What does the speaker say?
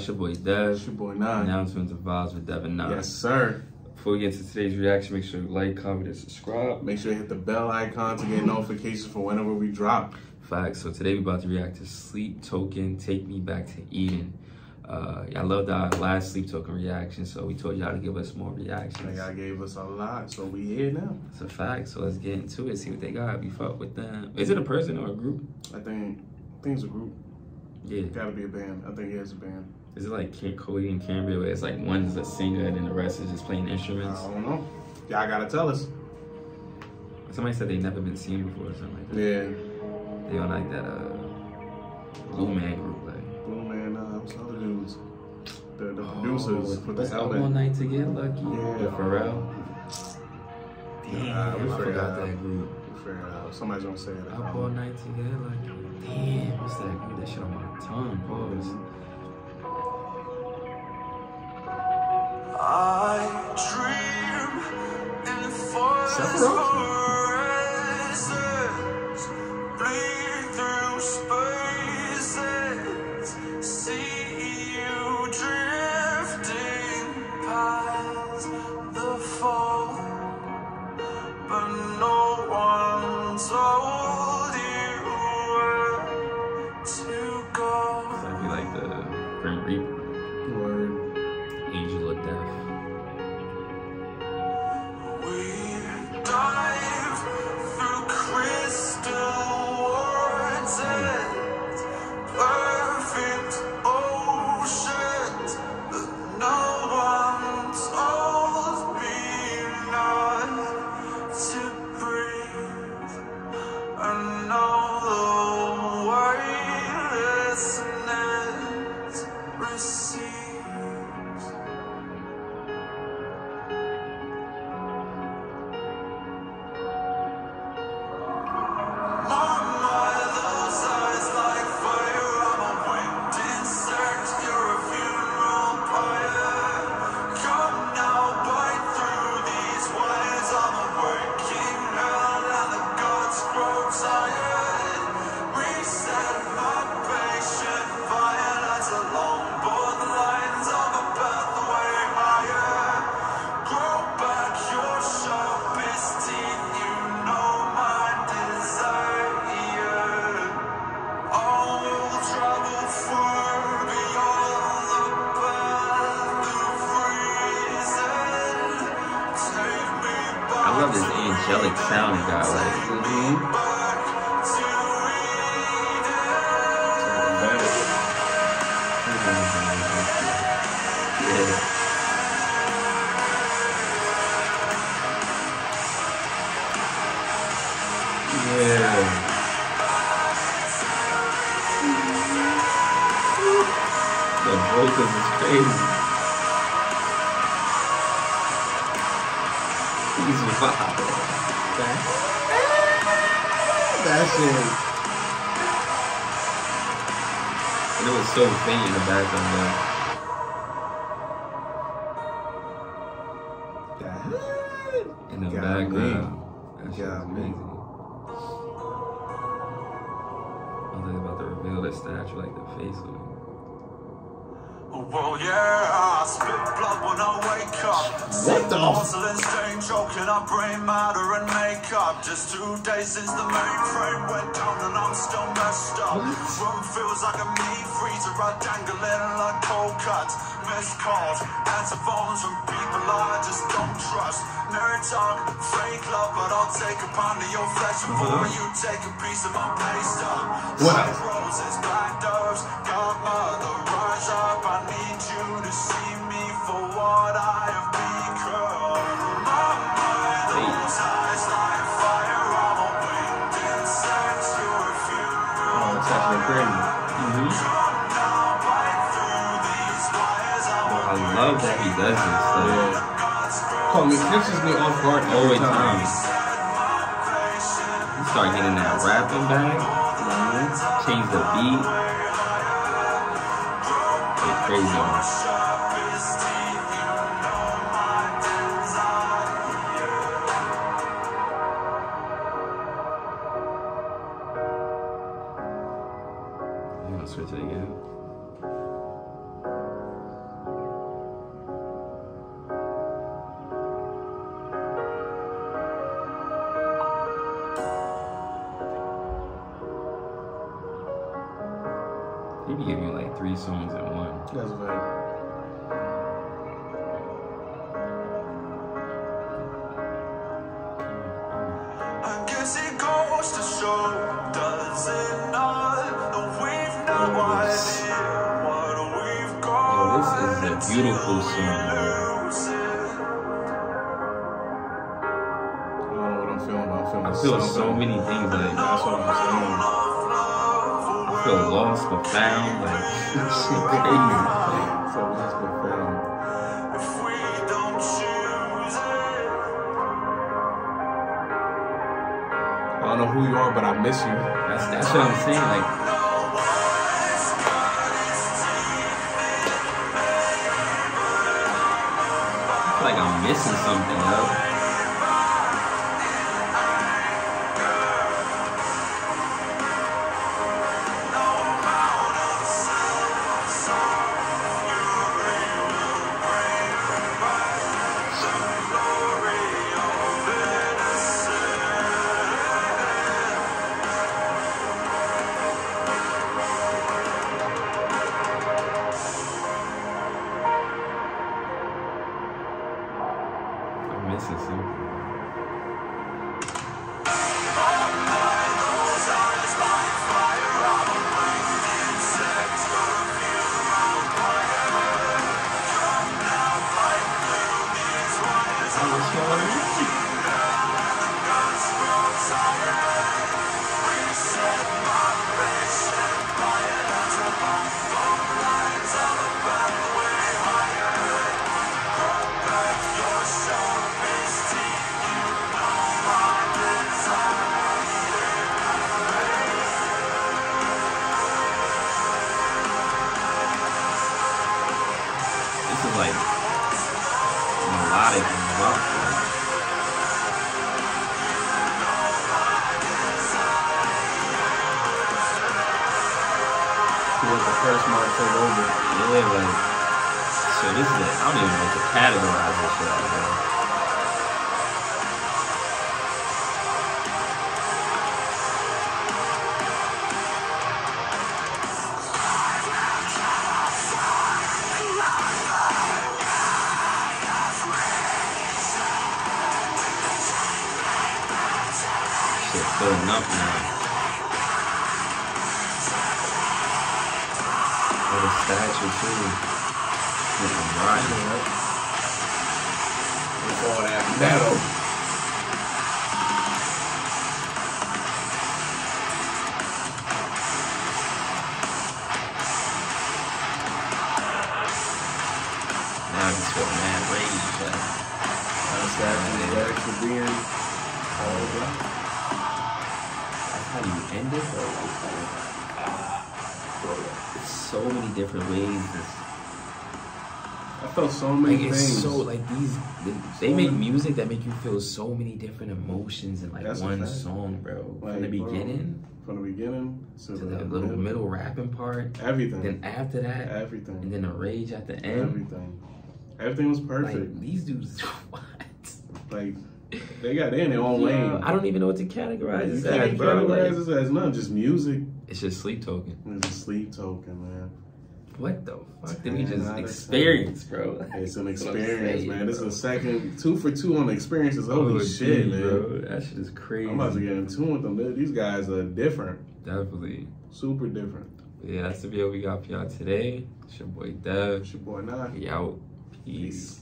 It's your boy Dev. It's your boy Nine. Now it's into Vibes with Dev and Nine. Yes, sir. Before we get into today's reaction, make sure you like, comment, and subscribe. Make sure you hit the bell icon to get notifications for whenever we drop. Facts. So today we're about to react to Sleep Token, Take Me Back to Eden. I loved our last Sleep Token reaction, so we told y'all to give us more reactions. Y'all gave us a lot, so we here now. It's a fact, so let's get into it, see what they got. We fuck with them. Is it a person or a group? I think it's a group. Yeah. Gotta be a band. I think it is a band. Is it like Coheed and Cambria, where it's like one's a singer and then the rest is just playing instruments? I don't know. Y'all gotta tell us. Somebody said they've never been seen before or something like that. Yeah. They on like that Blue Man group, like. Blue Man, some other dudes. The producers for the album. One Night to Get Lucky. Yeah. The Pharrell. Damn, I forgot that group. Somebody's gonna say it. Up all night together, like, damn, what's that? That shit on my tongue, boys. I dream in the forest, bleed through spaces, see you drifting past the fall, but no one. I love this angelic sound it got, like. Yeah. The vocals is crazy. That shit. And it was so faint in the background, though. In the background. That shit was amazing. I was about to reveal that statue, like the face of it. Well, yeah, I spit blood when I wake up. Sick porcelain stain, choking up brain matter and makeup. Just 2 days since the mainframe went down and I'm still messed up. Room feels like a meat freezer, I dangle it like cold cuts. Missed calls, answer phones from people I just don't trust. Nerd talk, fake love, but I'll take a pound of your flesh before you take a piece of my paste up. Black roses, black doves, godmother, rise up. I need you to see me for what I have become. My mind, those eyes like fire. I'm a winged insect to a funeral. Oh, it's actually pretty. Come now, bite through these wires. I love that he does this stuff. It catches me off guard every time. You start getting that rapping back. Change the beat. Crazy. You want to switch it again? They be giving you like 3 songs in one. That's bad. I guess it goes to show, does it not? The we've not what we've got. Yo, this is a beautiful song, bro. I feel so many things, like that's what I'm saying. I feel lost but found, like shit crazy. So lost but found. If we don't choose it, I don't know who you are, but I miss you. That's what I'm saying. Like. I feel like I'm missing something, though. They make music that make you feel so many different emotions in like one song, bro. Like, from the beginning to the little middle rapping part, everything. Then after that, everything. And then the rage at the end, everything. Everything was perfect. Like, these dudes, what? Like they got in their own lane. I don't even know what to categorize this as, bro. Like, it's not just music. It's just Sleep Token. It's a Sleep Token, man. What the fuck did we just experience, bro? It's an experience, man. This is a second 2 for 2 on experiences. Holy shit, man. Bro, that shit is crazy. I'm about to get in tune with them. These guys are different. Definitely. Super different. Yeah, that's the video we got for y'all today. It's your boy Dev. It's your boy Nah. We out. Peace.